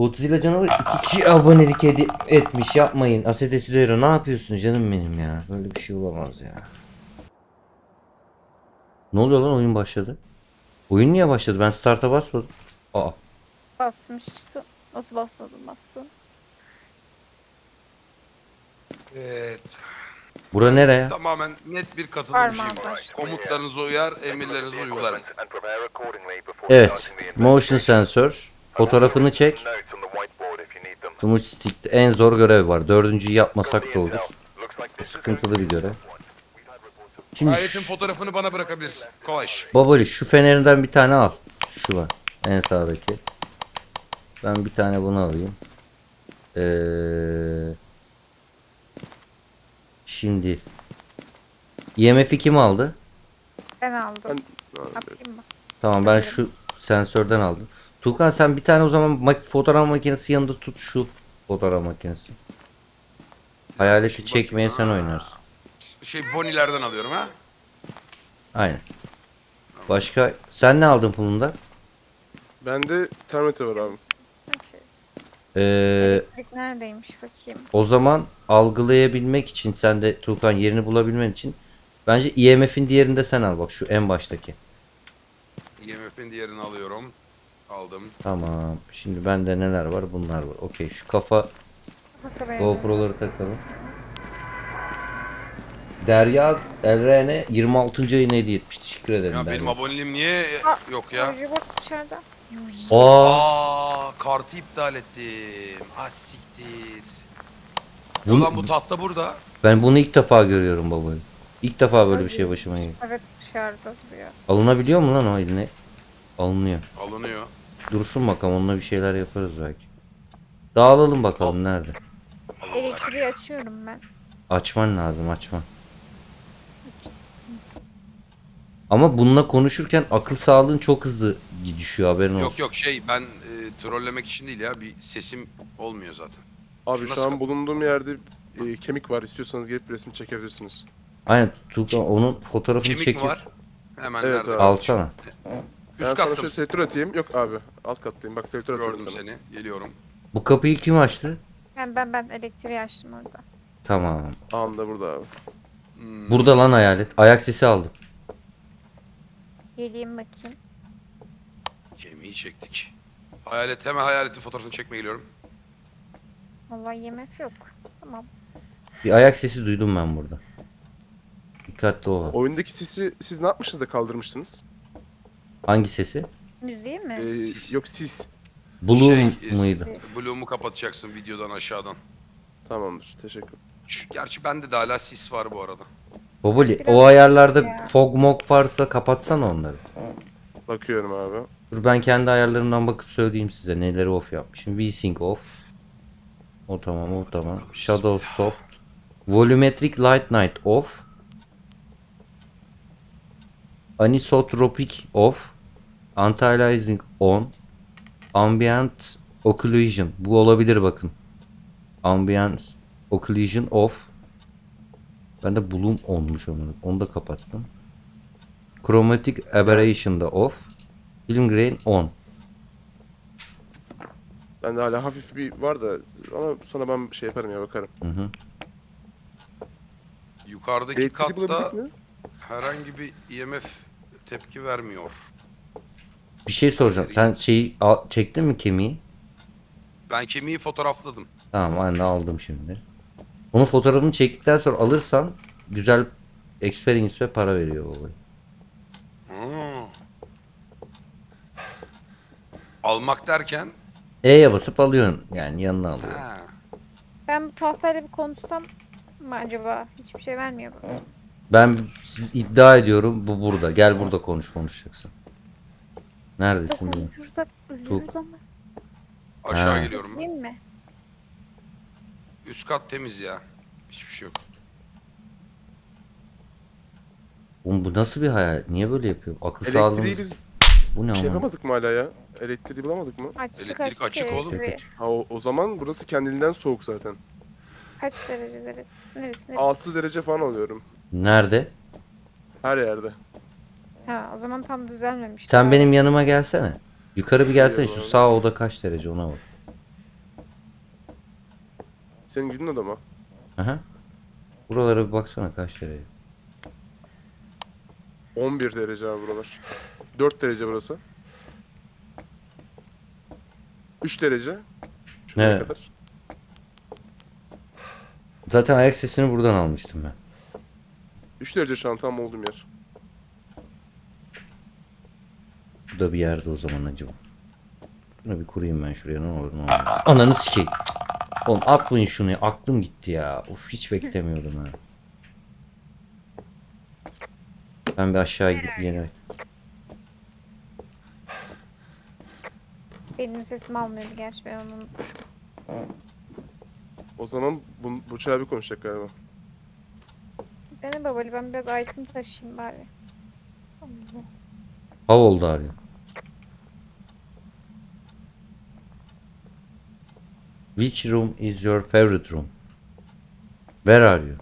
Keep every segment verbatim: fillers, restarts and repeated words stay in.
Godzilla canavarı iki kişi abonelik etmiş, yapmayın. Aset Esirera ne yapıyorsun canım benim ya? Böyle bir şey olamaz ya. Ne oluyor lan, oyun başladı. Oyun niye başladı? Ben start'a basmadım. Aa. Basmıştı. Nasıl basmadım? Bastım. Evet. Bura nereye? Tamamen net bir katılım şeyim var. Komutlarınıza uyar, emirlerinize uygularım. Evet. Motion sensör. Fotoğrafını çek. Smudge Stick'te en zor görev var. Dördüncüyü yapmasak da olur. Bu sıkıntılı bir görev. Şimdi ayetin fotoğrafını bana bırakabilirsin. Kovaj. Baboli şu fenerinden bir tane al. Şu var. En sağdaki. Ben bir tane bunu alayım. Eee... Şimdi. I M F'i kim aldı? Ben aldım. Ben... Atayım mı? Tamam, ben şu sensörden aldım. Tuğkan sen bir tane o zaman mak fotoğraf makinesi yanında tut, şu fotoğraf makinesi. Hayaleti çekmeye sen oynarsın. Şey bonilerden alıyorum ha. Aynen. Başka sen ne aldın bundan? Bende termite var abi. Ee, neredeymiş bakayım. O zaman algılayabilmek için sen de Tuğkan yerini bulabilmen için bence I M F'in diğerini de sen al, bak şu en baştaki. I M F'in diğerini alıyorum. Aldım. Tamam. Şimdi bende neler var? Bunlar var. Okey. Şu kafa GoPro'ları takalım. Derya Elrene yirmi altıncı ayını hediye etmiş. Teşekkür ederim. Ya benim aboneliğim niye Aa, yok ya? Dışarıda. Aa, Aa, kartı iptal ettim. Ha siktir. Bunu, ulan bu tahta burada. Ben bunu ilk defa görüyorum baba. İlk defa böyle Ay, bir şey başıma geliyor. Evet, dışarıda duruyor. Alınabiliyor mu lan o eline? Alınıyor. Alınıyor. Dursun bakalım, onunla bir şeyler yaparız belki. Dağılalım bakalım, nerede? Elektriği açıyorum ben. Açman lazım, açman. Ama bununla konuşurken akıl sağlığın çok hızlı düşüyor, haberin olsun. Yok yok şey ben e, trollemek için değil ya, bir sesim olmuyor zaten. Abi şu, şu an bulunduğum yerde e, kemik var, istiyorsanız gelip resim çekebilirsiniz. Aynen Tuğkan, onun fotoğrafını çekip. Kemik var? Hemen evet, nerede? Alsana. Üst katta mısın? Selektör atayım. Yok abi. Alt kattayım. Bak selektör atıyorum. Gördüm seni. Geliyorum. Bu kapıyı kim açtı? Ben ben ben elektriği açtım orada. Tamam. Anında burada abi. Hmm. Burada lan hayalet. Ayak sesi aldım. Geleyim bakayım. Kemiği çektik. Hayalet, hemen hayaletin fotoğrafını çekmeye geliyorum. Vallahi yemek yok. Tamam. Bir ayak sesi duydum ben burada. Dikkatli ol. Oyundaki sesi siz ne yapmışsınız da kaldırmıştınız? Hangi sesi? Müziği mi? Ee, sis. Yok sis. Bloom şey, mıydı? Bloom'u kapatacaksın videodan aşağıdan. Tamamdır. Teşekkür. Gerçi bende de hala sis var bu arada. Baboli o ayarlarda ya. Fog mog varsa kapatsana onları. Bakıyorum abi. Dur ben kendi ayarlarımdan bakıp söyleyeyim size neleri off yapmışım. Vsync off. O tamam, o tamam. Shadow soft. Volumetric light night off. Anisotropic off, Antialiasing on, Ambient Occlusion, bu olabilir bakın. Ambient Occlusion off. Ben de Bloom onmuş onun. Onu da kapattım. Chromatic Aberration da off. Film Grain on. Ben de hala hafif bir var da ama sonra ben bir şey yaparım ya, bakarım. Hı hı. Yukarıdaki katta herhangi bir I M F tepki vermiyor. Bir şey soracağım. Sen şeyi çektin mi, kemiği? Ben kemiği fotoğrafladım. Tamam, anne aldım şimdi. Onun fotoğrafını çektikten sonra alırsan güzel experience ve para veriyor babaya. Hmm. Almak derken? E'ye basıp alıyorsun yani, yanına alıyorsun. Ha. Ben bu tahtayla bir konuşsam mı acaba? Hiçbir şey vermiyor bana. Ben iddia ediyorum bu burada. Gel burada konuş, konuşacaksın. Neredesin? Şurada ölürüz ama. Aşağı ha. Geliyorum. Değil mi? Üst kat temiz ya. Hiçbir şey yok. Oğlum bu nasıl bir hayal? Niye böyle yapıyor? Akıl sağlığımız. Elektriği biz bu ne şey yapamadık mı hala ya? Elektriği bulamadık mı? Açtık, elektrik açtık, açık elektrik. Oğlum. Ha, o, o zaman burası kendiliğinden soğuk zaten. Kaç derece neresi? Neresi? altı derece falan alıyorum. Nerede? Her yerde. Ha, o zaman tam düzenlemiş. Sen benim yanıma gelsene. Yukarı bir gelsene, şu sağ oda kaç derece ona bak. Senin gücün adamı. Aha. Buralara bir baksana kaç derece. on bir derece abi buralar. dört derece burası. üç derece. Şuraya evet. kadar. Zaten ayak sesini buradan almıştım ben. üç derece şantam olduğum yer. Bu da bir yerde o zaman acaba. Bunu bir kurayım ben şuraya, ne olur ne olur. Ananı sikeyim. Oğlum atlayın şunu ya. Aklım gitti ya. Of, hiç beklemiyordum ha. Ben bir aşağı gidip yine. Benim sesimi almıyordu gerçi, ben onu unutmuşum. O zaman bu, bu çay bir konuşacak galiba. Benim babali, ben biraz item taşıyayım bari. Hav oldu abi. Which room is your favorite room? Where are you?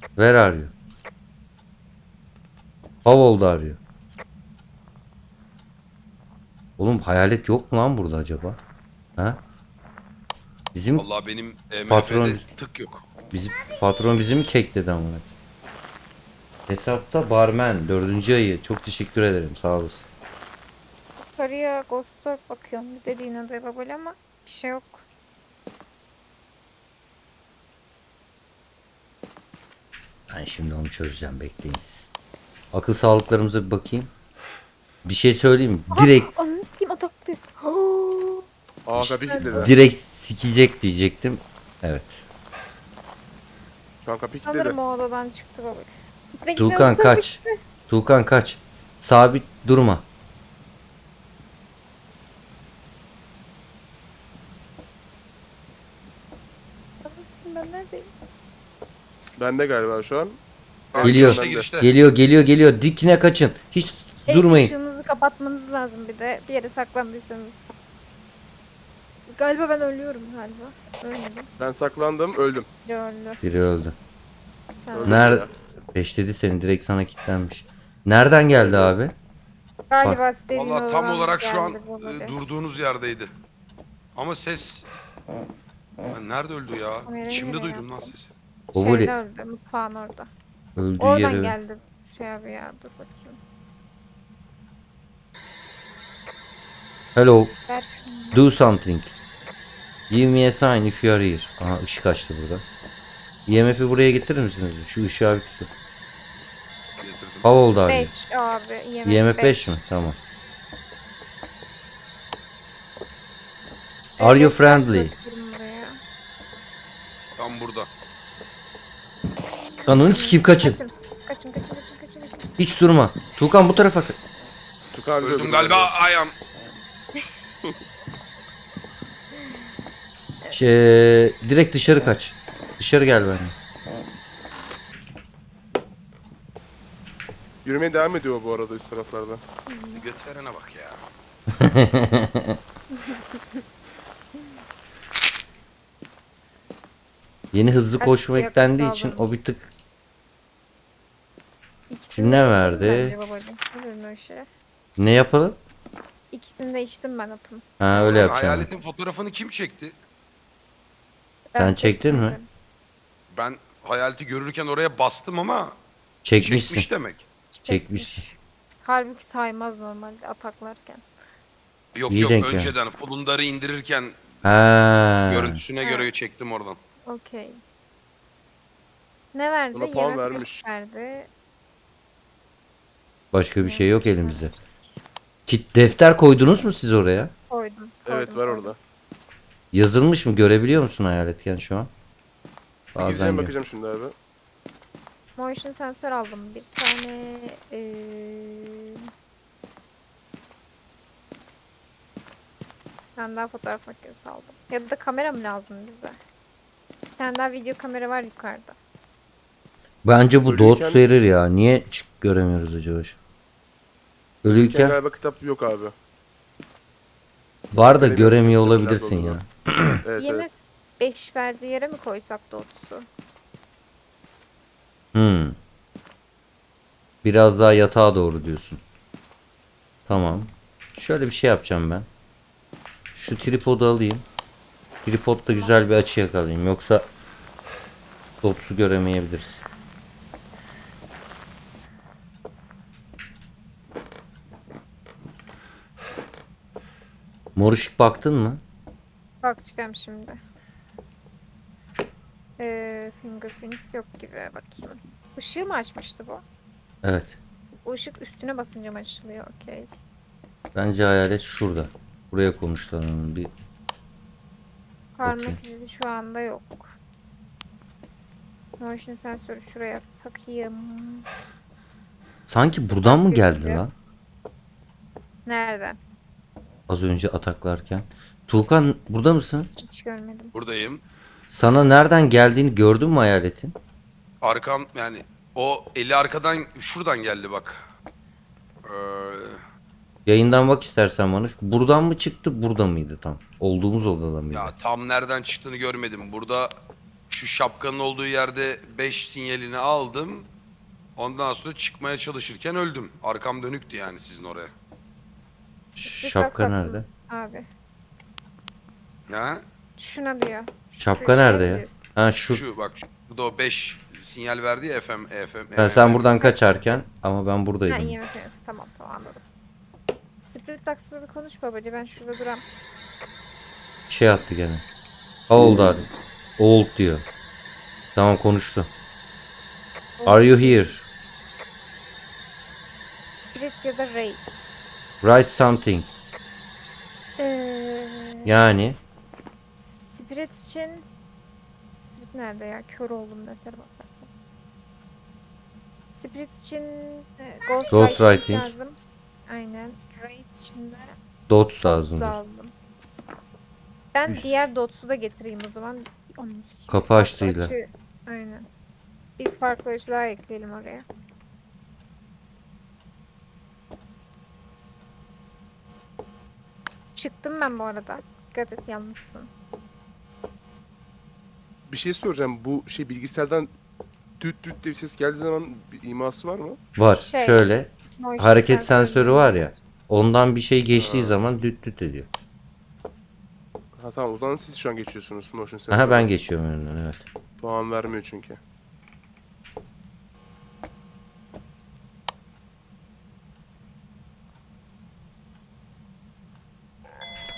Where are you? How old are you? Oğlum hayalet yok mu lan burada acaba? Ha? Bizim vallahi benim patron tık yok. Bizim patron bizim kek dedi ama. Hesapta barmen dördüncü ayı, çok teşekkür ederim, sağ olasın. Yukarıya Ghost'a bakıyorum dediğin odaya babali ama bir şey yok. Ben şimdi onu çözeceğim, bekleyiniz. Akıl sağlıklarımıza bir bakayım. Bir şey söyleyeyim mi? Direkt ah, anlatayım ataktı. Aa işte, tabii direkt sikecek diyecektim. Evet. Kanka pikti de. O odadan çıktı baba. Gitme, gitme, Tuğkan kaç. Gitme. Tuğkan kaç. Sabit durma. Nasılsın, ben neredeyim? Ben de galiba şu an. Geliyor, geliyor, geliyor, geliyor. Dikine kaçın. Hiç e, durmayın. Işığınızı kapatmanız lazım bir de. Bir yere saklandıysanız. Galiba ben ölüyorum galiba. Ölmedim. Ben saklandım, öldüm. Öldü. Biri öldü. Nerede? Beşledi seni, direkt sana kilitlenmiş. Nereden geldi abi? Galiba valla tam olarak şu an e, durduğunuz yerdeydi. Ama ses... Ben nerede öldü ya? Şimdi duydum lan sesi. Şeyde öldü, mutfağın orada. Öldüğü oradan yere... geldi şey abi ya, dur bakayım. Hello. Do something. Give me a sign if you are here. Aha, ışık açtı burada. I M F'i buraya getirir misiniz? Şu ışığı bir tutun. Hava oldu abi. beş abi. I M F beş mi? Tamam. Are you friendly? Tam burada. Ananı sikeyim, kaçın. Kaçın, kaçın, kaçın, kaçın, kaçın. Hiç durma. Tuğkan bu tarafa kaç. Tuğkan öldüm galiba, ayağım. Şey, direkt dışarı kaç. Dışarı gel bana. Yürümeye devam ediyor bu arada üst taraflarda. Göt verene bak ya. Yeni hızlı koşma eklendiği için o bir tık. İkisini ne verdi? Ne, ne yapalım? İkisini de içtim ben hapım. Ha öyle yapacağım. Hayaletin fotoğrafını kim çekti? Sen ben çektin mi? mi? Ben hayaleti görürken oraya bastım ama çekmişsin. Çekmiş demek. Çekmişsin. Halbuki saymaz normalde ataklarken. Yok İyi yok önceden yani. Flundar'ı indirirken ha. görüntüsüne ha. göre çektim oradan. Okey. Ne verdi? Yemek vermiş. verdi. Başka bir evet, şey yok elimizde. Kit defter koydunuz mu siz oraya? Koydum. koydum evet var koydum. orada. Yazılmış mı? Görebiliyor musun hayaletken şu an? Bazen Gideceğim, bakacağım şimdi abi. Motion sensör aldım. Bir tane ee... ben daha fotoğraf makinesi aldım. Ya da kamera mı lazım bize? Bir tane daha video kamera var yukarıda. Bence bu Ölüyken... dot verir ya. Niye çık göremiyoruz acaba? Ölüyken galiba kitap yok abi. Var da göremiyor, göremiyor olabilirsin ya. Evet, evet. beş verdiği yere mi koysak dot'su? Hmm. Biraz daha yatağa doğru diyorsun. Tamam. Şöyle bir şey yapacağım ben. Şu tripodu alayım. Tripod'da güzel bir açı yakalayayım. Yoksa topsu göremeyebiliriz. Mor ışık baktın mı? Bakacağım şimdi. Ee, fingerprints yok gibi bakayım. Işığı mı açmıştı bu? Evet. Bu ışık üstüne basınca mı açılıyor? Okey. Bence hayalet şurada. Buraya konuşlanalım bir. Parmak izi şu anda yok. Motion sensörü şuraya takayım. Sanki buradan mı geldi lan? Nereden? Az önce ataklarken. Tuğkan burada mısın? Hiç görmedim. Buradayım. Sana nereden geldiğini gördün mü hayaletin? Arkam yani o eli arkadan şuradan geldi bak. Ee... Yayından bak istersen Manuş. Buradan mı çıktı, burada mıydı tam? Olduğumuz odada mıydı? Ya tam nereden çıktığını görmedim. Burada şu şapkanın olduğu yerde beş sinyalini aldım. Ondan sonra çıkmaya çalışırken öldüm. Arkam dönüktü yani sizin oraya. Şapka nerede? Abi. Ha? Şuna diyor. Şapka şu nerede ya? Diyor. Ha şu. Şu bak. Bu da o beş sinyal verdi ya F M F M. Sen buradan kaçarken ama ben buradaydım. Ha, iyi, okay. Tamam tamam anladım. Spirit Box'la bir konuş babacı. Ben şurada duram. Şey attı gene. Old abi. Old diyor. Tamam konuştu. Old. Are you here? Spirit ya da Raid. Write something. Ee, yani. Spirit için. Spirit nerede ya? Kör oldum da. Spirit için Ghost, Ghost writing lazım. Aynen. Raid için de dots lazım. Ben Üst. diğer dots'u da getireyim o zaman. Onun kapı açtığıyla. Açı. Aynen. Bir farklı açı daha ekleyelim oraya. Çıktım ben bu arada. Dikkat et, yalnızsın. Bir şey soracağım. Bu şey bilgisayardan düt düt diye bir ses geldiği zaman bir iması var mı? Var. Şey, şöyle. Hareket sensörü var ya. Ondan bir şey geçtiği ha. zaman düt düt ediyor. Ha tamam, o zaman siz şu an geçiyorsunuz motion sensörü. Aha ben geçiyorum önünden, evet. Puan vermiyor çünkü.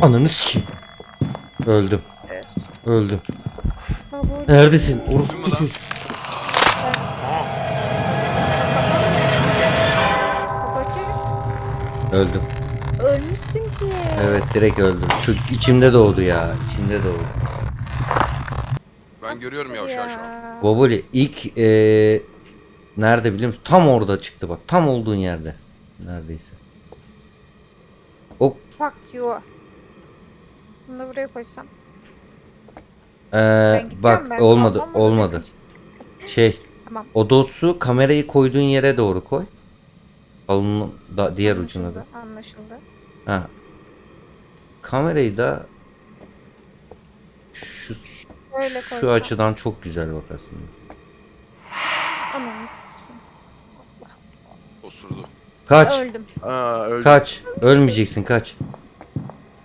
Ananı sikeyim. Öldüm. Evet. Öldüm. Baboli. Neredesin? Orospu çocuk. Öldüm. Ölmüşsün ki. Evet direkt öldüm. Şu içimde doğdu ya. İçimde doğdu. Ben Nasıl görüyorum ya aşağı şu an. Baboli ilk ee, nerede biliyor musun? Tam orada çıktı bak. Tam olduğun yerde. Neredeyse. O. Fuck you. Bunu da buraya koysam. Ee, bak ben. olmadı tamam, olmadı. Şey tamam. O dotsu kamerayı koyduğun yere doğru koy. Alın da diğer anlaşıldı, ucuna da. Anlaşıldı. Ha. Kamerayı da şu Öyle şu koysam. açıdan çok güzel bak aslında. Ananı sikeyim. Osurdu. Kaç. Öldüm. Aa, öldüm. Kaç. Ölmeyeceksin kaç.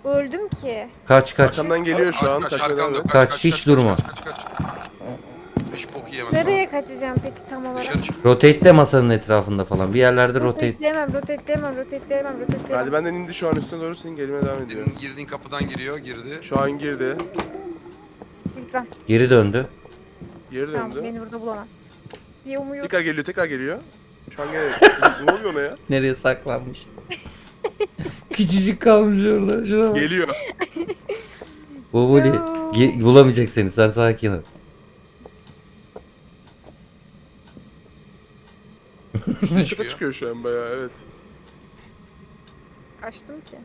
Öldüm ki. Kaç kaç. Arkamdan geliyor şu an. Kaç, kaç, kaç, kaç, kaç hiç kaç, durma. Kaç, kaç, kaç, kaç. Nereye kaçacağım peki tam olarak? Rotate de masanın etrafında falan. Bir yerlerde rotate. Rotate demem, rotate demem, rotate demem, rotate demem. Hadi benden indi şu an üstüne doğru senin gelime devam ediyor. Senin girdiğin kapıdan giriyor, girdi. Şu an girdi. Siktir. Geri döndü. Geri döndü. Tamam, beni burada bulamaz. Diye umuyorum. Tekrar geliyor, tekrar geliyor. Şu an geliyor. Ne oluyor ona ya? Nereye saklanmış? Küçücük kalmış orada. Şuna bak. Geliyor. Baboli ge bulamayacak seni. Sen sakin ol. Üstüne çıkıyor. çıkıyor şu an bayağı, evet. Kaçtım ki.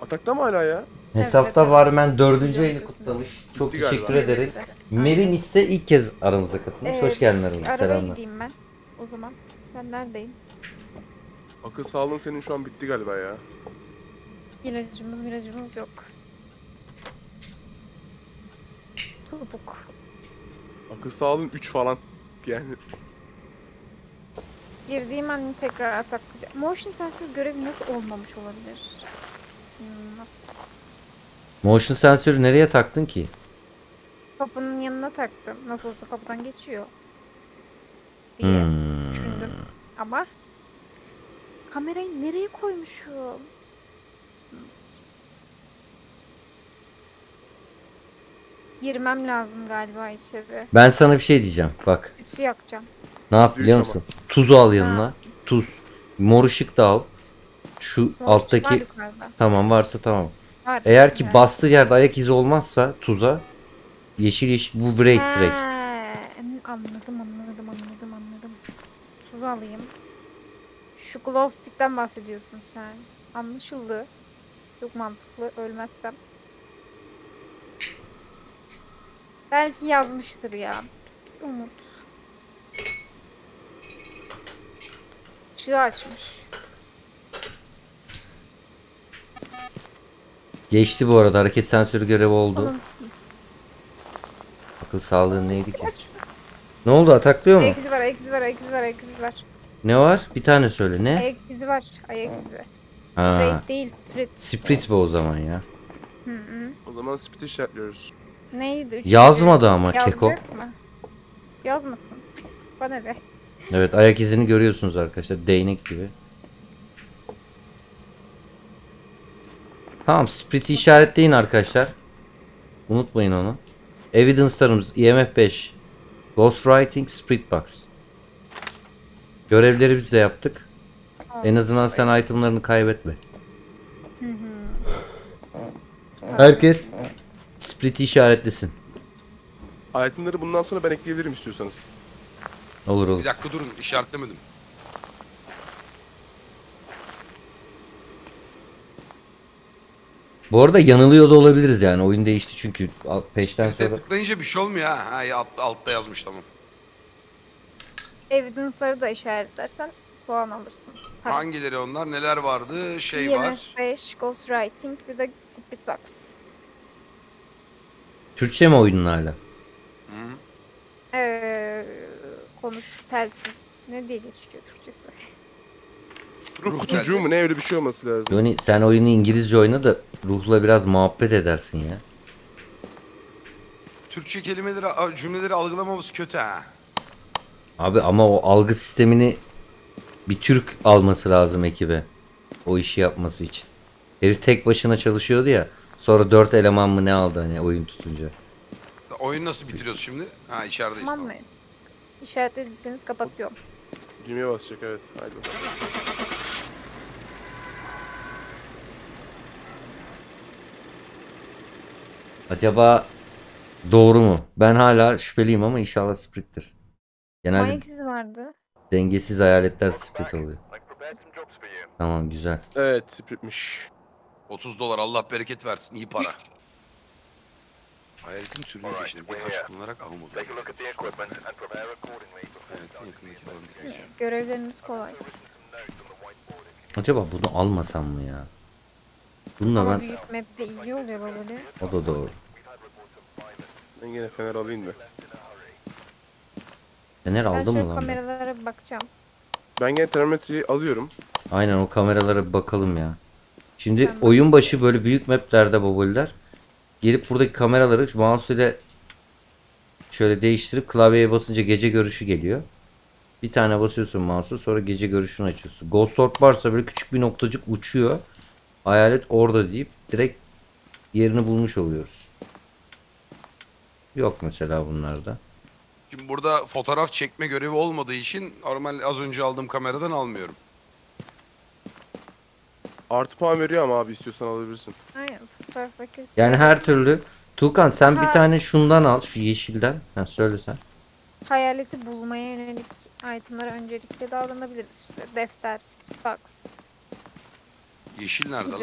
Atakta mı hala ya? Hesapta evet, var ben dördüncü ayını kutlamış. Çok Gitti teşekkür galiba. ederim. Merin ise ilk kez aramıza katılmış. Evet. Hoş geldin aramıza. Selamlar. Gideyim ben. O zaman ben neredeyim? Akıl sağlığın senin şu an bitti galiba ya. İlacımız miracımız yok. Topuk. Akıl sağlığın üç falan yani. Girdiğim an tekrar ataklayacağım. Motion sensör görevi nasıl olmamış olabilir? İnanılmaz. Motion sensörü nereye taktın ki? Kapının yanına taktım. Nasıl olsa kapıdan geçiyor diye hmm. düşündüm. Ama kamerayı nereye koymuşum? Girmem lazım galiba içeri. Ben sana bir şey diyeceğim bak. Tütsü yakacağım. Ne yap biliyor musun? Tuzu al yanına. Ha. Tuz. Mor ışık da al. Şu mor alttaki. Tamam varsa tamam. Var, eğer ki yani bastığı yerde ayak izi olmazsa tuza yeşil yeşil bu break direkt. Anladım anladım anladım anladım. Tuz alayım. Şu glow stick'ten bahsediyorsun sen. Anlaşıldı. Çok mantıklı. Ölmezsem. Belki yazmıştır ya. Umut. Çığ açmış. Geçti bu arada. Hareket sensörü görevi oldu. Akıl sağlığı neydi ki? Ne oldu? Ataklıyor mu? Eksi var, eksi var, eksi var, eksi var. Ne var? Bir tane söyle. Ne? Ayak izi var. Ayak izi. Break değil, sprit. Sprit bu o zaman ya. Hı hı. O zaman sprit'i işaretliyoruz. Neydi? Üçüncü yazmadı ama yazacak keko. Mı? Yazmasın. Bana ne? Evet, ayak izini görüyorsunuz arkadaşlar. Değnek gibi. Tamam, sprit'i işaretleyin arkadaşlar. Unutmayın onu. Evidence'larımız I M F beş, Ghostwriting, Spirit Box. Görevleri biz de yaptık. Aa, en azından evet, sen itemlarını kaybetme. Hı hı. Herkes Spirit'i işaretlesin. Itemları bundan sonra ben ekleyebilirim istiyorsanız. Olur olur. Bir dakika durun, işaretlemedim. Bu arada yanılıyor da olabiliriz yani, oyun değişti çünkü peşten sonra. Tıklayınca bir şey olmuyor ha, ha alt, altta yazmış tamam. Evidence'ları da işaretlersen puan alırsın. Pardon. Hangileri onlar? Neler vardı? Şey I M F beş, var. I M F beş, Ghostwriting, bir de Spirit Box. Türkçe mi oyunun hala? Hı-hı. Ee, konuş telsiz. Ne diye geçiyor Türkçesine? Ruh kutucuğu mu? Ne öyle bir şey olması lazım. Yani sen oyunu İngilizce oyna da ruhla biraz muhabbet edersin ya. Türkçe kelimeleri, cümleleri algılamamız kötü ha. Abi ama o algı sistemini bir Türk alması lazım ekibe. O işi yapması için. Herif tek başına çalışıyordu ya. Sonra dört eleman mı ne aldı hani oyun tutunca. Oyun nasıl bitiriyoruz şimdi? Ha içerideyiz. Tamam mı? İşaretlediyseniz kapatıyorum. Düğmeye basacak evet. Haydi bakalım. Acaba doğru mu? Ben hala şüpheliyim ama inşallah Spirit'tir. Genelde ayak vardı. Dengesiz hayaletler Spirit oluyor. Tamam güzel. Evet Spirit'miş. otuz dolar Allah bereket versin, iyi para. Hayaletin sürüyor peşinde birkaç kullanarak avım oluyor. Görevlerimiz kolay. Acaba bunu almasam mı ya? Bununla ama ben... büyük map'te iyi oluyor Baboli. O da doğru. Ben yine fener alayım mı? Fener aldım mı lan? Ben kameralara bir bakacağım. Ben yine termometreyi alıyorum. Aynen o kameralara bir bakalım ya. Şimdi ben oyun başı böyle büyük map'lerde Baboli'ler gelip buradaki kameraları mouse ile şöyle değiştirip klavyeye basınca gece görüşü geliyor. Bir tane basıyorsun mouse'u, sonra gece görüşünü açıyorsun. Ghost Orb varsa böyle küçük bir noktacık uçuyor. Hayalet orada deyip direkt yerini bulmuş oluyoruz. Yok mesela bunlarda. Şimdi burada fotoğraf çekme görevi olmadığı için normal az önce aldığım kameradan almıyorum. Artı puan veriyor ama abi istiyorsan alabilirsin. Aynen fotoğraf makinesi. Yani her türlü. Tuğkan sen ha, bir tane şundan al, şu yeşilden. Ha söyle sen. Hayaleti bulmaya yönelik itemlara öncelikle davranabiliriz işte. Defter, Spirit Box. Yeşil nerede lan?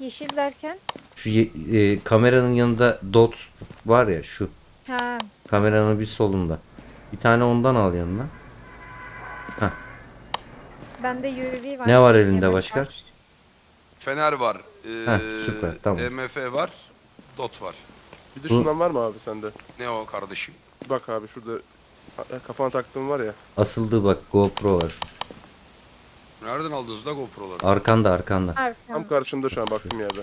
Yeşil derken? Şu ye e, kameranın yanında dot var ya şu. Ha. Kameranın bir solunda. Bir tane ondan al yanına. Heh. Bende U V var. Ne var elinde başka? Var. Fener var. Ee, Heh, süper tamam. M F var. Dot var. Bir de şundan bu... var mı abi sende? Ne o kardeşim? Bak abi şurada kafana taktığım var ya. Asıldı bak GoPro var. Nereden aldınız da GoPro'ları? Arkanda, arkanda. Arkanda. Tam karşımda şu an baktığım yerde.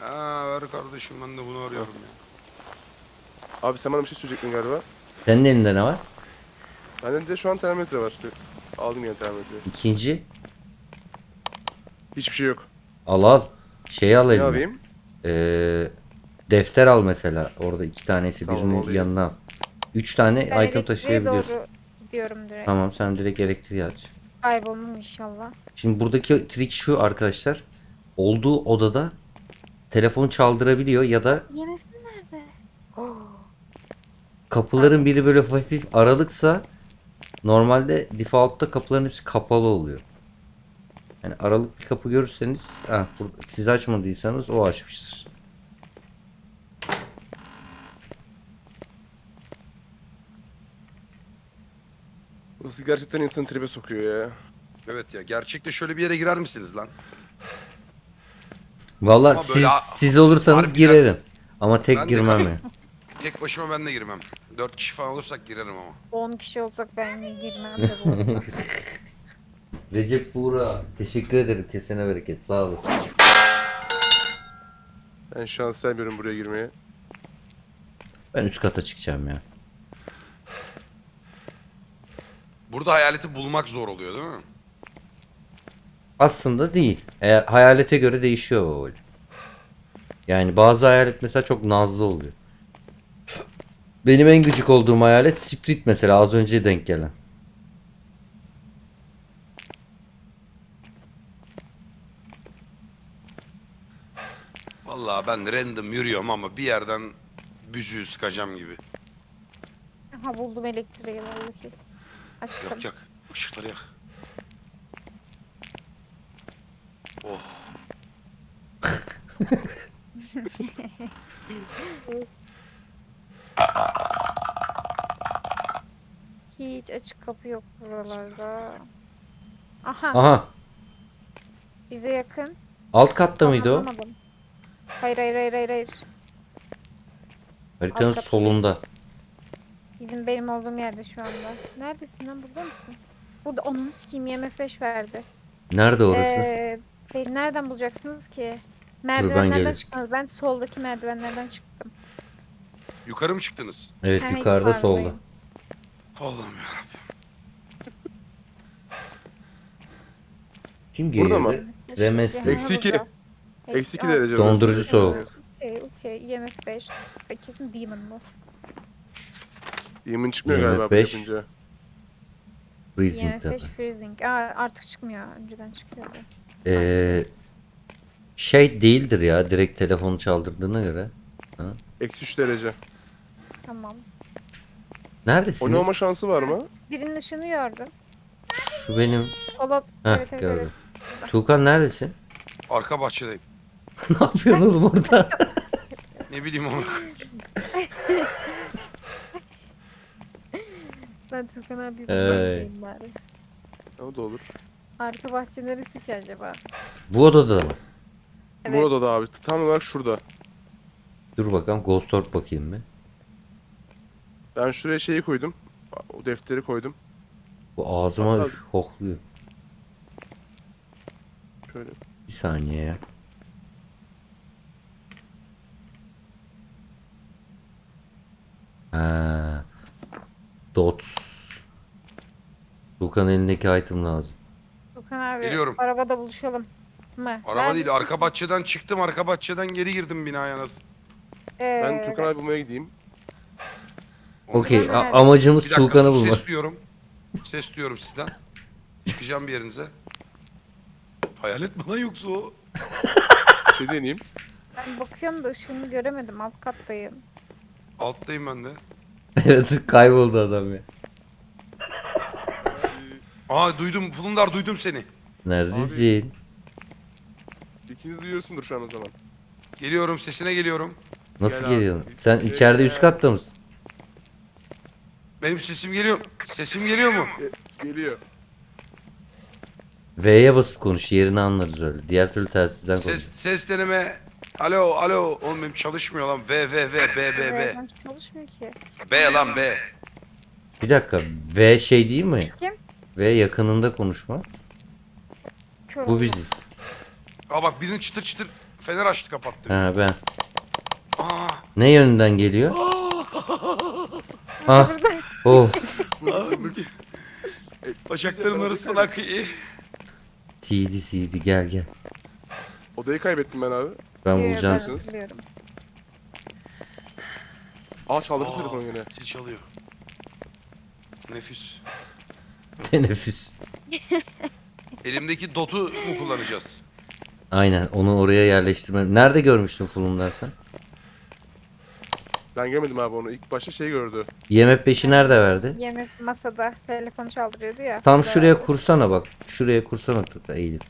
Haa, ver kardeşim, ben de bunu arıyorum ya. Abi sen bana bir şey söyleyecektin galiba. Senin elinde ne var? Bende de şu an termometre var. Aldım yine termometreyi. İkinci? Hiçbir şey yok. Al al. Şeyi al elime. Ne alayım? Ee, defter al mesela. Orada iki tanesi, tamam, birinin alayım. Yanına al. Üç tane ben item taşıyabiliyorsun. Doğru gidiyorum direkt. Tamam, sen direkt elektriği aç. Kaybolmam inşallah. Şimdi buradaki trik şu arkadaşlar. Olduğu odada telefon çaldırabiliyor ya da... I M F nerede? Oh. Kapıların biri böyle hafif aralıksa normalde defaultta kapıların hepsi kapalı oluyor. Yani aralık bir kapı görürseniz, ha, burada, siz açmadıysanız o açmıştır. Burası gerçekten insanı tribe sokuyor ya. Evet ya, gerçekte şöyle bir yere girer misiniz lan? Vallahi ama siz, siz olursanız girerim. Ama tek ben girmem de, ya. Tek başıma ben de girmem. dört kişi falan olursak girerim ama. on kişi olsak ben de girmem de bu. Recep Buğra, teşekkür ederim. Kesene bereket. Sağ olasın. Ben şans sevmiyorum buraya girmeye. Ben üst kata çıkacağım ya. Burada hayaleti bulmak zor oluyor değil mi? Aslında değil. Eğer hayalete göre değişiyor Baboli. Yani bazı hayalet mesela çok nazlı oluyor. Benim en gıcık olduğum hayalet Spirit mesela, az önce denk gelen. Vallahi ben random yürüyorum ama bir yerden büzüğü sıkacağım gibi. Aha, buldum elektriği vallahi. Açtım. Yak yak. Işıkları yak. Oh. Hiç açık kapı yok buralarda. Aha. Aha. Bize yakın. Alt katta mıydı o? Anlamadım. Hayır hayır hayır hayır hayır. Haritanın solunda. Bizim benim olduğum yerde şu anda. Neredesin lan, burada mısın? Burada, onun sikiyim, I M F beş verdi. Nerede orası? Ee, beni nereden bulacaksınız ki? Merdivenlerden çıkmadım. Ben soldaki merdivenlerden çıktım. Yukarı mı çıktınız? Evet, yani yukarıda solda. Allah'ım yarabbim. Kim geldi? Burada mı? Remesli. Eksi iki. Eksi iki derece. Dondurucu soğuk. Okey okey. I M F beş. Kesin demon bu. Demon çıkmıyor galiba yapınca. Freezing tabi. Freezing. Aa, artık çıkmıyor. Önceden çıkıyordu. Ee, şey değildir ya. Direkt telefonu çaldırdığına göre. Eksi üç derece. Tamam. Neredesiniz? Oynama şansı var mı? Birinin ışığını gördüm. Şu benim. Ola... Heh, evet, gördüm. Evet, evet. Tuğkan neredesin? Arka bahçedeyim. Ne yapıyorsun oğlum orada? Ne bileyim onu. Ben Tuğkan abi bakayım bari. O da olur. Arka bahçe neresi ki acaba? Bu odada mı? Evet. Bu odada abi. Tam olarak şurada. Dur bakalım, Ghost Orb bakayım mı? Ben şuraya şeyi koydum. O defteri koydum. Bu ağzıma hatta... kokluyor. Şöyle. Bir saniye ya. Ha. Dots. Tuğkan elindeki item lazım. Tuğkan abi, geliyorum. Arabada buluşalım mı? Araba ben... değil, arka bahçeden çıktım, arka bahçeden geri girdim binaya nasıl? Ee, ben Tuğkan abi bulmaya gideyim. Okey, amacımız Tuğkan'ı bulmak. Ses diyorum. Ses diyorum sizden. Çıkacağım bir yerinize. Hayalet mi lan yoksa o? Şey deneyeyim. Ben bakıyorum da ışığını göremedim, alt kattayım. Alttayım ben de. Evet, kayboldu adam ya. Aa, duydum Flundar, duydum seni. Neredesin? Abi, ikiniz duyuyorsundur şu an o zaman. Geliyorum, sesine geliyorum. Nasıl gel geliyorsun? Abi, sen içeride üst katta mısın? Benim sesim geliyor. Sesim geliyor mu? Ge geliyor. V'ye basıp konuş, yerini anlarız öyle. Diğer türlü telsizden konuş. Ses, ses deneme. Alo, alo. Oğlum benim çalışmıyor lan. V, V, V, B, B, B. Çalışmıyor ki. B lan, B. Bir dakika. V şey değil mi? Kim? V yakınında konuşma. Kör. Bu biziz. Aa bak birinin çıtır çıtır fener açtı kapattı. Ha ben. Aa. Ne yönünden geliyor? Ah. Oh. Bacaklarımın arasından akıyor. T D C D gel gel. Odayı kaybettim ben abi. Ben ee, bulacağım siz. Aa çaldı telefonu yine. Zil çalıyor. Teneffüs. Teneffüs. Elimdeki dotu mu kullanacağız? Aynen onu oraya yerleştirme. Nerede görmüştün Fulunlar sen? Ben görmedim abi onu. İlk başta şey gördü. I M F beşi nerede verdi? I M F masada. Telefonu çaldırıyordu ya. Tam şuraya verdi. Kursana bak. Şuraya kursana eğilip.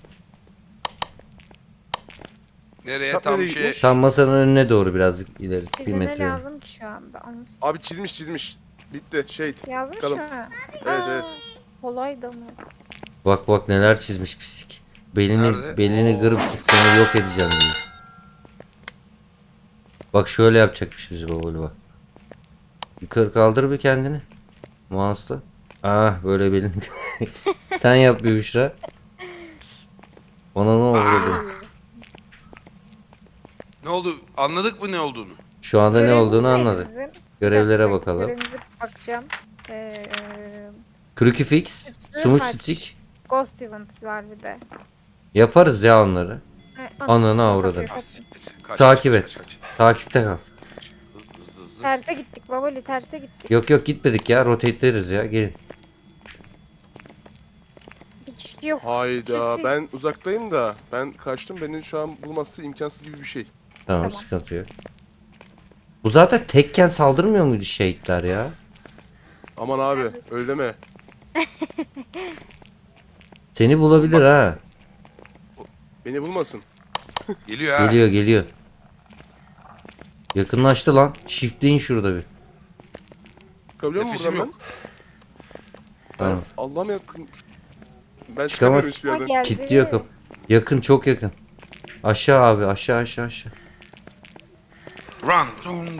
Nereye tam, tam şey? Tam masanın önüne doğru birazcık ileri. Bize ne lazım ki şu anda? Onu... Abi çizmiş çizmiş. Bitti. Shade. Yazmış kalın. Mı? Evet evet. Kolay da mı? Bak bak neler çizmiş pislik. Belini nerede? Belini kırıp seni yok edeceğim diye. Bak şöyle yapacakmış bizi Baboli bak. Yukarı kaldır bir kendini. Mouse'la. Ah böyle belini. Sen yap bir Büşra. Ona ne oldu? Ne oldu? Anladık mı ne olduğunu? Şu anda görevimiz ne olduğunu anladık. Bizim... Görevlere evet, bakalım. Görevimize bakacağım. Ee, Crucifix, Smudge Stick, Ghost Event var bir de. Yaparız ya onları. Ananı avradım. Takip et. Kaç, kaç. Takipte kal. Hızlı, hızlı. Terse gittik Baboli, terse gittik. Yok yok gitmedik ya. Rotate'leriz ya. Gelin. Bir kişi yok. Hayda. Çeksin. Ben uzaktayım da. Ben kaçtım. Beni şu an bulması imkansız gibi bir şey. Tamam, tamam. Sıkıntı yok. Bu zaten tekken saldırmıyor muydu şehitler ya? Aman abi öyle deme. Seni bulabilir bak, ha. Beni bulmasın. Geliyor ha. Geliyor geliyor. Yakınlaştı lan. Shiftleyin şurada bir. Çıkabiliyor mu buradan ben? Tamam. Allah'ım yakın. Ben çıkamaz. Kilitliyor kapı. Yakın çok yakın. Aşağı abi aşağı aşağı aşağı. Run.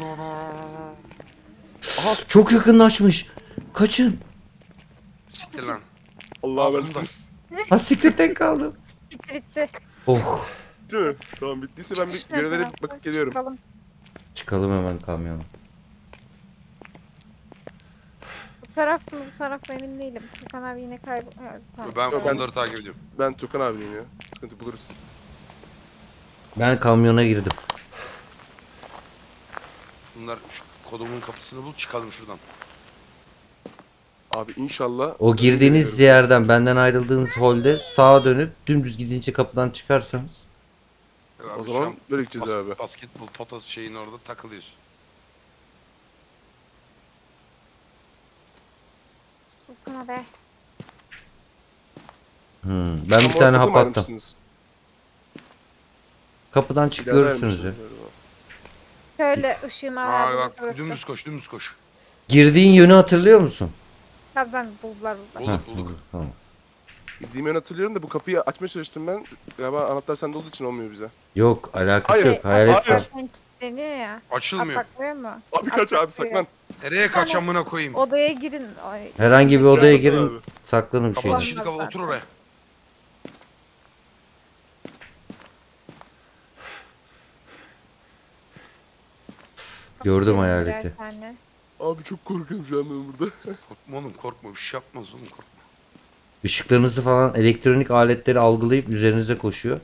Aha, çok yakınlaşmış. Kaçın. Siktir lan. Allah'a veririz. Ha siktir tek kaldım. Bitti bitti. Oh. Bitti mi? Tamam bittiyse ben bir görevlere bakıp geliyorum. Çıkalım. Çıkalım hemen kamyona. Bu taraf mı bu taraf mı emin değilim. Tuğkan abi yine kayboluyor. Ben Flundar'ı takip ediyorum. Ben Tuğkan abiyim ya. Sıkıntı buluruz. Ben kamyona girdim. Bunlar kodumun kapısını bul çıkalım şuradan. Abi inşallah... O girdiğiniz yerden benden ayrıldığınız holde sağa dönüp dümdüz gidince kapıdan çıkarsanız. Evet, o zaman böyle gideceğiz bas abi. Basketbol potası şeyin orada takılıyorsun. Susma be. Hmm, ben bir tane hap attım. Kapıdan çık görürsünüz ya. Şöyle ışığıma verdim. Aa bak dümdüz koş dümdüz koş. Girdiğin yönü hatırlıyor musun? Tabii ben buldular buldular. Bulduk bulduk. Tamam. Girdiğim yönü hatırlıyorum da bu kapıyı açmaya çalıştım ben. Galiba anahtar sende olduğu için olmuyor bize. Yok alakası hayır, yok hayalet sen. Kilitleniyor ya. Açılmıyor. Atakmıyor mu? Abi kaç atakmıyor. Abi saklan. Nereye kaç amına koyayım? Odaya girin. Ay. Herhangi bir odaya girin abi. Saklanın bir şeyden. Kapat şimdi kapat otur oraya. Gördüm hayaleti. Abi çok korkuyorum şu an ben burada. Korkma oğlum korkma bir şey yapmaz oğlum korkma. Işıklarınızı falan elektronik aletleri algılayıp üzerinize koşuyor.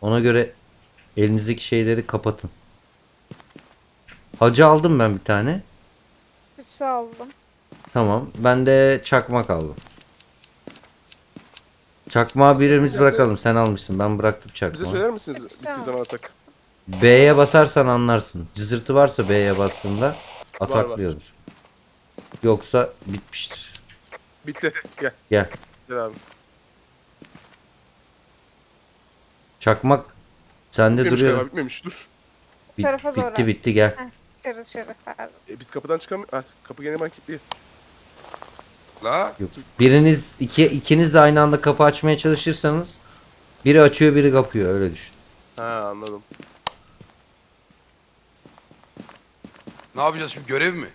Ona göre elinizdeki şeyleri kapatın. Hacı aldım ben bir tane. Tütsü aldım. Tamam ben de çakmak aldım. Çakmağı birimiz bırakalım sen almışsın ben bıraktım çakmağı. Bize söyler misiniz bittiği zaman atak? B'ye basarsan anlarsın. Cızırtı varsa B'ye bastığında ataklıyordur. Yoksa bitmiştir. Bitti. Gel. Gel. Gel abi. Çakmak sende bitmemiş duruyor. Abi, bitmemiş dur. Bit, bitti bitti, bitti gel. Heh, şurada, e, biz kapıdan çıkamıyoruz. Kapı gene ben kilitli. La. Yok. Biriniz iki ikiniz de aynı anda kapı açmaya çalışırsanız biri açıyor biri kapıyor öyle düşün. Ha anladım. Ne yapacağız şimdi görev mi?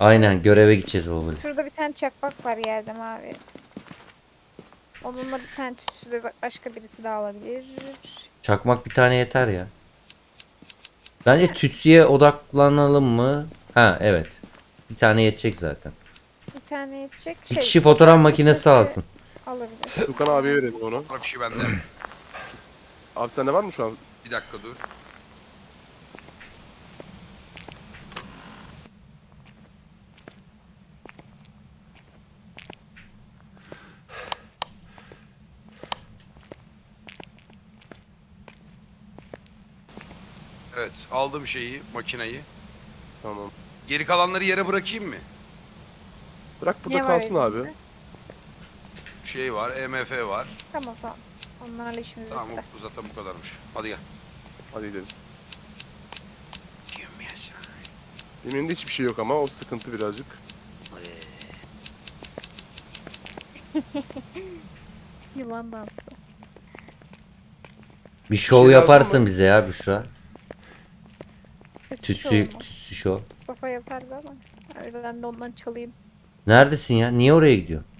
Aynen göreve gideceğiz Baboli. Şurada bir tane çakmak var yerde mavi. Onunla bir tane tütsü de başka birisi daha alabilir. Çakmak bir tane yeter ya. Bence tütsüye odaklanalım mı? Ha evet. Bir tane yetecek zaten. Bir tane yetecek. Bir şey, kişi fotoğraf makinesi alsın. Alabilir. Tuğkan abiye verelim onu. Fotoğraf işi bende. Abi sende var mı şu an? Bir dakika dur. Evet, aldım şeyi, makineyi. Tamam. Geri kalanları yere bırakayım mı? Bırak burada ne kalsın abi. Elinde? Şey var, I M F var. Tamam tamam. Onlarla işimiz tamam, bitti. Tamam, zaten bu kadarmış. Hadi gel. Hadi gidelim. Yeminimde hiçbir şey yok ama o sıkıntı birazcık. Yılan dansı. Bir şov şey yaparsın bize ya Büşra. Tütsü, tütsü şov. Mustafa yapardı ama öyle ben de ondan çalayım. Neredesin ya? Niye oraya gidiyorsun?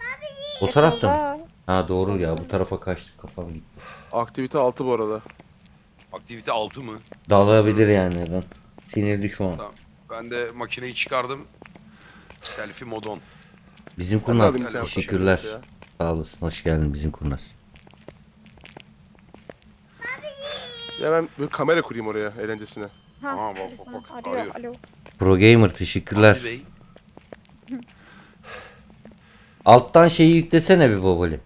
O tarafta mı? Ha doğru ya, bu tarafa kaçtık, kafam gitti. Aktivite altı bu arada. Aktivite altı mı? Dalabilir yani neden? Sinirli şu an. Tamam. Ben de makineyi çıkardım. Selfie modon. Bizim kurnaz. Teşekkürler. Sağ olasın. Hoş geldin bizim kurnaz. Ya ben böyle kamera kurayım oraya eğlencesine. Ha, aa, bak bak bak. Arıyor. Arıyor. Alo. Pro Gamer teşekkürler. Alttan şeyi yüklesene bir Baboli.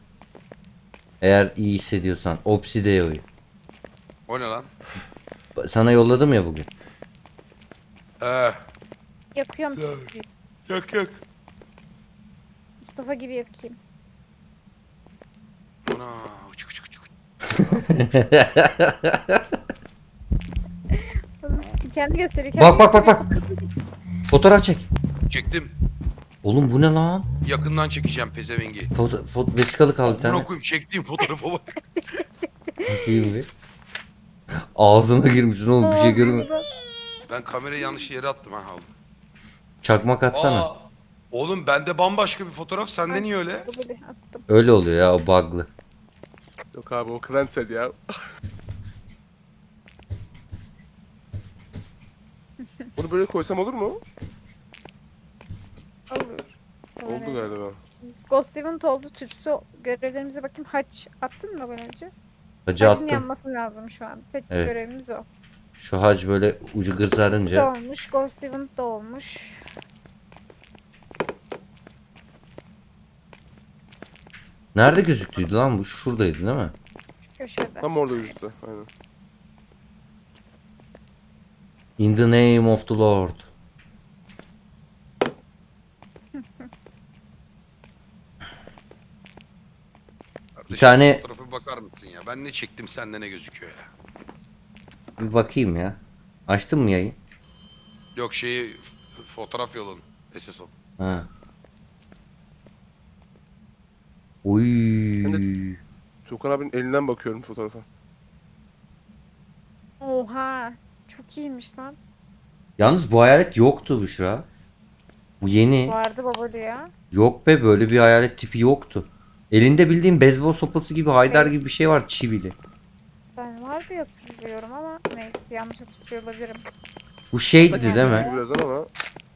Eğer iyi hissediyorsan Obsidian'ı. O ne lan? Sana yolladım ya bugün. Ee. Yakıyorum. Yak yak. Mustafa gibi yakayım. Ana, uçuk uçuk uçuk. Kendi gösteriyor. Kendi bak bak bak bak. Fotoğraf çek. Çektim. Oğlum bu ne lan? Yakından çekeceğim pezevengi. Foto, foto vesikalı kaldı tane. Okuyayım, çektiğim fotoğrafa bak. Bakayım bir. Ağzına girmişsin oğlum, bir şey görmüyorum. Ben kamerayı yanlış yere attım ha, aldım. Çakmak atsana. Aa, oğlum bende bambaşka bir fotoğraf, sende niye öyle? Attım. Öyle oluyor ya, o bug'lı. Yok abi o krentel ya. Bunu böyle koysam olur mu? Olur. Oldu evet. Galiba. Ghost Event oldu. Tütsü görevlerimize bakayım. Haç attın mı ben önce? Hacı attım. Hacın yanması lazım şu an. Tek evet. Görevimiz o. Şu hac böyle ucu gırzarınca. Olmuş. Ghost Event de olmuş. Nerede gözüktüydü lan bu? Şuradaydı değil mi? Köşede. Tam orada gözüktü. Aynen. In the name of the Lord. Bir tane fotoğrafa bakar mısın ya? Ben ne çektim, sende ne gözüküyor ya? Bir bakayım ya. Açtın mı yayın? Yok şeyi fotoğraf yolun. S S al. Ha. Oy. Tuğkan abinin elinden bakıyorum fotoğrafa. Oha. Çok iyiymiş lan. Yalnız bu hayalet yoktu Büşra. Bu yeni. Vardı Baboli ya. Yok be, böyle bir hayalet tipi yoktu. Elinde bildiğim beyzbol sopası gibi, haydar gibi bir şey var, çivili. Ben vardı hatırlıyorum ama neyse, yanlış hatırlıyor olabilirim. Bu Shade'di değil mi?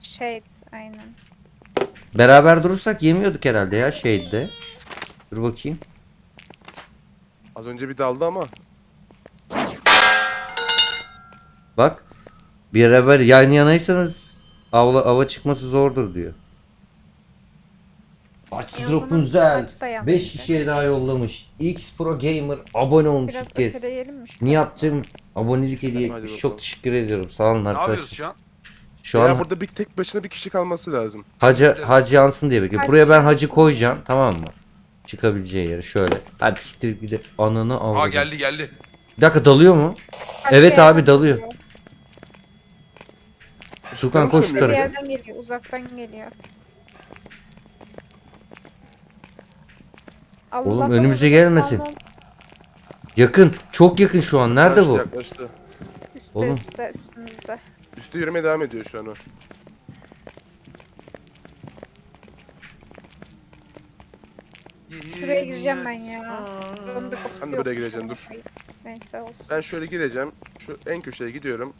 Shade aynen. Beraber durursak yemiyorduk herhalde ya Shade'de. Dur bakayım. Az önce bir daldı ama. Bak, bir beraber yan yanaysanız avla, ava çıkması zordur diyor. Açsız Rapunzel beş kişiye daha yollamış. X Pro Gamer abone olmuş ilk kez. Nihat'cığım abonelik hediye etmiş. Çok teşekkür ediyorum. Sağ olun arkadaşlar. Ne yapıyoruz şu an? Şu an burada bir tek başına bir kişi kalması lazım. Hacı, hacı yansın diye bekliyorum. Buraya ben hacı koyacağım, tamam mı? Çıkabileceği yere şöyle. Hadi siktir bir de ananı avladım. Aa geldi geldi. Bir dakika dalıyor mu? Hacı evet abi dalıyor. Tuğkan koş şu tarafa. Bir yerden geliyor, uzaktan geliyor. Oğlum Allah'tan önümüze gelmesin. Pardon. Yakın, çok yakın şu an. Nerede yaklaştı, bu? Yaklaştı. Üstte, oğlum. Üstte, üstümüzde. Üstte yürümeye devam ediyor şu an o. Şuraya gireceğim ben ya. Ben de buraya gireceğim, dur. Neyse olsun. Ben şöyle gireceğim. Şu en köşeye gidiyorum.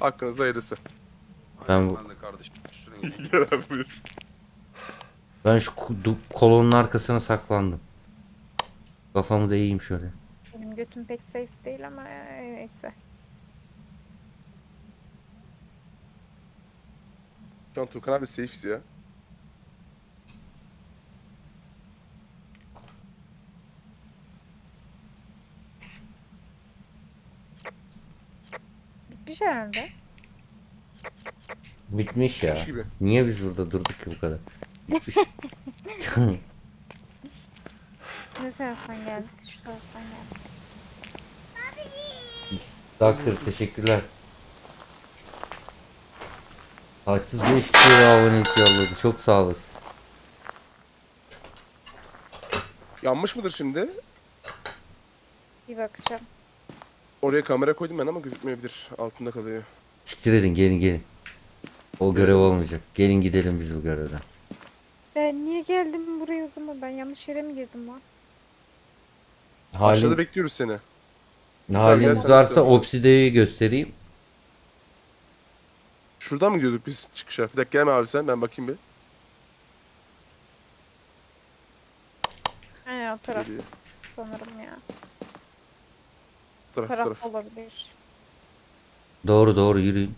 Aklınızda hayırlısı. Ben bu. Ben şu kolonun arkasına saklandım. Kafamı da eğeyim şöyle. Benim götüm pek safe değil ama neyse. Şu an Tuğkan abi safe'siz ya. Bitmiş herhalde. Bitmiş ya. Niye biz burada durduk ki bu kadar? Bitmiş. Ne taraftan geldik? Şu taraftan geldik. Doktor teşekkürler. Haçsız beş bin abonelik yolladı. Çok sağ olasın. Yanmış mıdır şimdi? Bir bakacağım. Oraya kamera koydum ben ama gözükmeyebilir. Altında kalıyor. Siktir edin, gelin gelin. O görev olmayacak. Gelin gidelim biz bu görevden. Ben niye geldim buraya o zaman? Ben yanlış yere mi girdim lan? Halin... Aşağıda bekliyoruz seni. Haliniz varsa Obsidian'ı göstereyim. Şuradan mı gidiyorduk biz çıkışa? Bir dakika gelme abi sen, ben bakayım bir. He o taraf geliyor sanırım ya. O taraf, taraf, taraf olabilir. Doğru doğru yürüyün.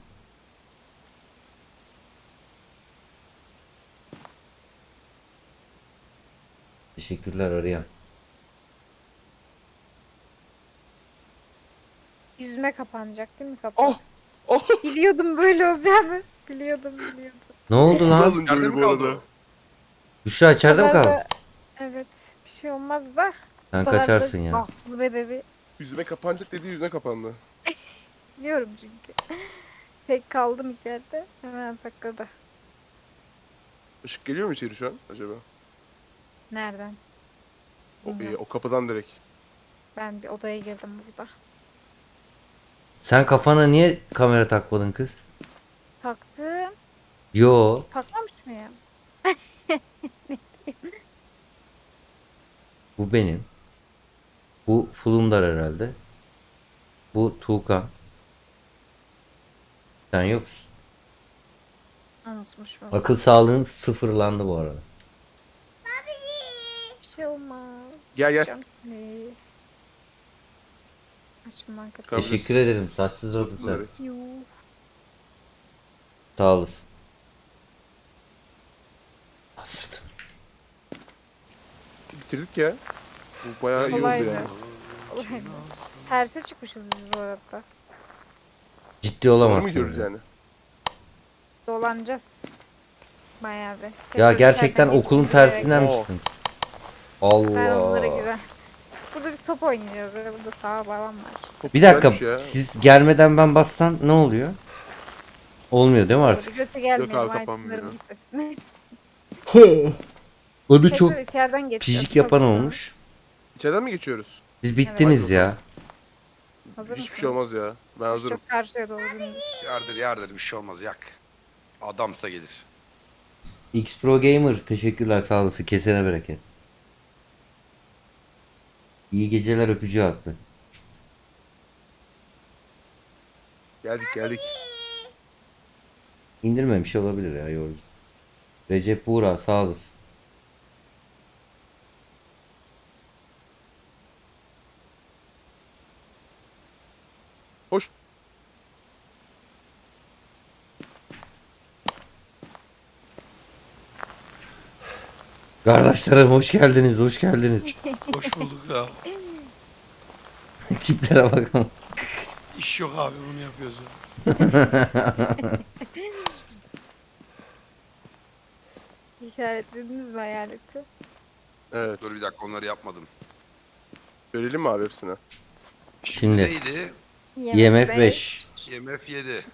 Teşekkürler arayan. Yüzüme kapanacak değil mi kapı? Oh! Oh! Biliyordum böyle olacağını. Biliyordum biliyordum. Ne oldu lan? İçeride mi kaldı? Büşra içeride mi kaldı? Evet. Bir şey olmaz da. Sen kaçarsın ya. Bahtsız bedevi. Yüzüme kapanacak dediği yüzüne kapandı. Biliyorum çünkü. Tek kaldım içeride. Hemen takladı. Işık geliyor mu içeri şu an acaba? Nereden? O, e, o kapıdan direkt. Ben bir odaya girdim burada. Sen kafana niye kamera takmadın kız? Taktım. Yo. Takmamış mıyım? Bu benim. Bu Flundar herhalde. Bu Tuğkan. Sen yoksun. Unutmuşum. Akıl sağlığın sıfırlandı bu arada. Olmaz. Gel gel. Teşekkür ederim. Saçsız oldun sen. Yuh. Sağ olasın. Hazırdım. Bitirdik ya. Bu bayağı kolaydı. İyi oldu yani. Terse çıkmışız biz bu arada. Ciddi olamazsınız yani. Dolanacağız. Bayağı bir. Ya gerçekten okulun tersinden çıktın. Allah. Ben onlara güven. Burada biz top oynayacağız. Burada sağa babam var. Bir dakika. Siz gelmeden ben bassam ne oluyor? Olmuyor değil mi artık? Göte gelmiyorum. Ayetlerim gitmesin. Onu çok pijik yapan olmuş. İçeriden mi geçiyoruz? Siz bittiniz evet. Ya. Hazır mısın? Hiçbir şey olmaz ya. Ben hazırım. Çok karşıya doğru. Yardır yardır bir şey olmaz yak. Adamsa gelir. Xpro Gamer teşekkürler sağ olasın. Kesene bereket. İyi geceler öpücüğü attı. Geldik geldik. İndirmemiş olabilir ya yorgun. Recep Uğra sağ olasın. Hoş. Kardeşlerim hoş geldiniz, hoş geldiniz. Hoş bulduk ya. Tiplere bakalım. İş yok abi, bunu yapıyoruz ya. İşaretlediniz mi hayaleti? Evet. Dur bir dakika, onları yapmadım. Görelim mi abi hepsini? Şimdi. Neydi? I M F beş. I M F yedi.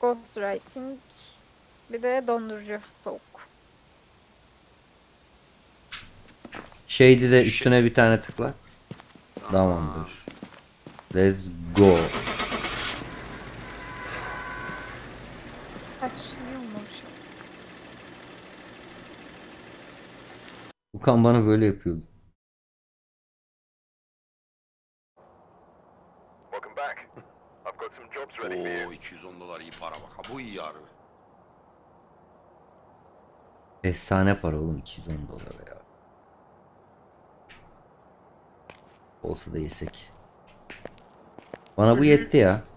Ghostwriting. Bir de dondurucu, soğuk. Shade'i de üstüne bir tane tıkla. Tamamdır. Let's go. Bu Tuğkan bana böyle yapıyordu. Ooo iki yüz on dolar iyi para bak. Ha bu iyi harbi. Efsane para oğlum iki yüz on dolar ya. Olsa da yesek. Bana bu yetti ya.